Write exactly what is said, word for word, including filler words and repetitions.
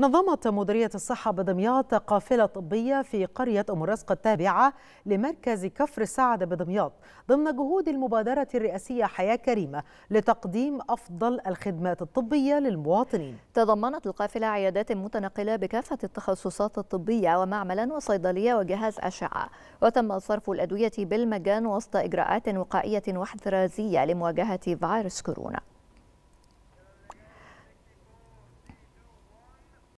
نظمت مديرية الصحة بدمياط قافلة طبية في قرية أم الرزق التابعة لمركز كفر سعد بدمياط ضمن جهود المبادرة الرئاسية حياة كريمة لتقديم أفضل الخدمات الطبية للمواطنين. تضمنت القافلة عيادات متنقلة بكافة التخصصات الطبية ومعملا وصيدلية وجهاز أشعة، وتم صرف الأدوية بالمجان وسط إجراءات وقائية واحترازية لمواجهة فيروس كورونا.